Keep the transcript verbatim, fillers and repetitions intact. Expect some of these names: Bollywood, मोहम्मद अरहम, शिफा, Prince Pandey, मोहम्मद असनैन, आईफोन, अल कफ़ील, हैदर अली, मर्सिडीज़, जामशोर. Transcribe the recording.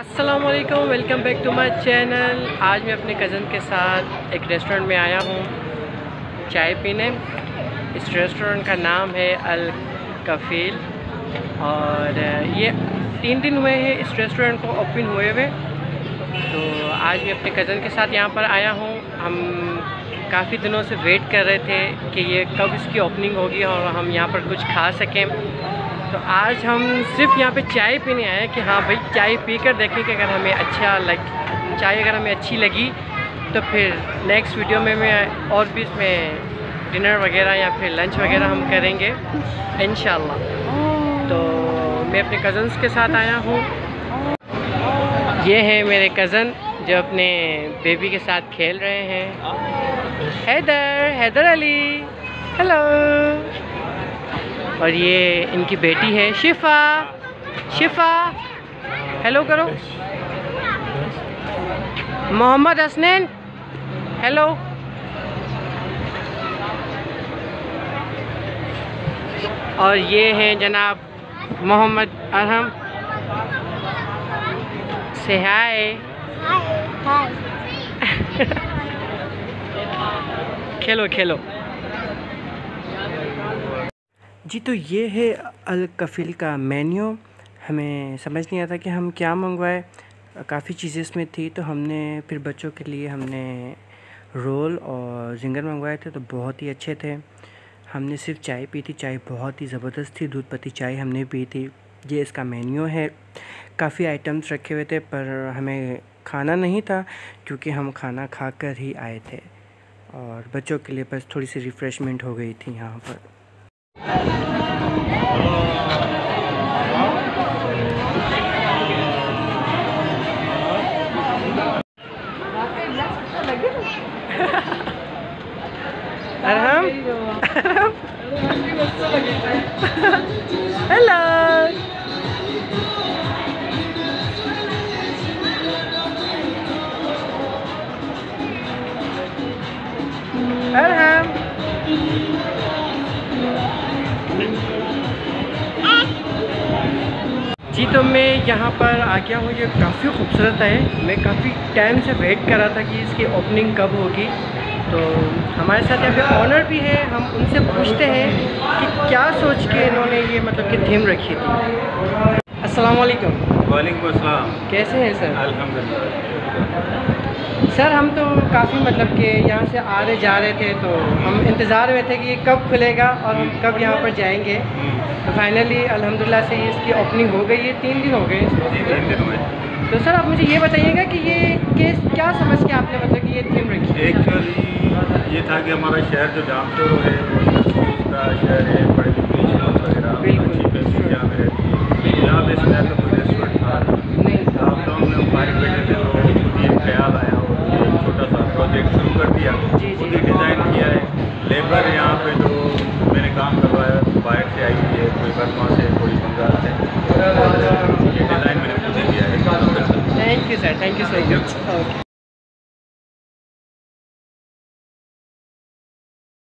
अस्सलाम वालेकुम, welcome back to my channel. आज मैं अपने कज़न के साथ एक रेस्टोरेंट में आया हूँ चाय पीने। इस रेस्टोरेंट का नाम है अल कफ़ील और ये तीन दिन हुए हैं इस रेस्टोरेंट को ओपन हुए हुए। तो आज मैं अपने कज़न के साथ यहाँ पर आया हूँ। हम काफ़ी दिनों से वेट कर रहे थे कि ये कब इसकी ओपनिंग होगी और हम यहाँ पर कुछ खा सकें। तो आज हम सिर्फ यहाँ पे चाय पीने आए कि हाँ भाई चाय पी कर देखें कि अगर हमें अच्छा लग चाय अगर हमें अच्छी लगी तो फिर नेक्स्ट वीडियो में मैं और भी इसमें डिनर वगैरह या फिर लंच वगैरह हम करेंगे इंशाल्लाह। तो मैं अपने कज़न्स के साथ आया हूँ। ये हैं मेरे कज़न जो अपने बेबी के साथ खेल रहे हैं, हैदर हैदर अली हेलो। और ये इनकी बेटी है शिफा। शिफा हेलो करो। मोहम्मद असनैन हेलो। और ये हैं जनाब मोहम्मद अरहम से हाय। खेलो खेलो जी। तो ये है अल कफ़ील का मेन्यू। हमें समझ नहीं आता कि हम क्या मंगवाएं। काफ़ी चीज़ें इसमें थी तो हमने फिर बच्चों के लिए हमने रोल और जिंगर मंगवाए थे तो बहुत ही अच्छे थे। हमने सिर्फ चाय पी थी, चाय बहुत ही ज़बरदस्त थी, दूध पत्ती चाय हमने पी थी। ये इसका मेन्यू है। काफ़ी आइटम्स रखे हुए थे पर हमें खाना नहीं था क्योंकि हम खाना खा कर ही आए थे और बच्चों के लिए बस थोड़ी सी रिफ़्रेशमेंट हो गई थी यहाँ पर। अरहम हेलो। अरहम जी। तो मैं यहाँ पर आ गया हूँ। ये काफ़ी खूबसूरत है। मैं काफ़ी टाइम से वेट कर रहा था कि इसकी ओपनिंग कब होगी। तो हमारे साथ यहाँ पे ऑनर भी है। हम उनसे पूछते हैं कि क्या सोच के इन्होंने ये मतलब कि थीम रखी थी। अस्सलाम वालेकुम। वालेकुम अस्सलाम। कैसे हैं सर? अल्हम्दुलिल्लाह। सर हम तो काफ़ी मतलब कि यहाँ से आ रहे जा रहे थे तो हम इंतज़ार में थे कि ये कब खुलेगा और हम कब यहाँ पर जाएंगे। तो फाइनली अल्हम्दुलिल्लाह से इसकी ओपनिंग हो गई है। तीन दिन हो गए। तो सर आप मुझे ये बताइएगा कि ये केस क्या समझ के आपने मतलब कि ये थीम रखी है? एक्चुअली ये था कि हमारा शहर जो जामशोर है उसका शहर है, बड़े लोकेशन वगैरह अच्छी फैसिलिटी यहाँ पर रहती है। यहाँ पे शहर में कोई रेस्टोरेंट था नहीं, लॉकडाउन में बाहर बैठे थे तो ये ख्याल आया और एक छोटा सा प्रोजेक्ट शुरू कर दिया। खुद ही डिज़ाइन किया है। लेबर यहाँ पर जो मैंने काम करवाया बाहर से आई हुई है, कोई बर्मा से कोई बंगाल से। ये डिज़ाइन मैंने खुद ही किया है। Thank you sir, thank you so much.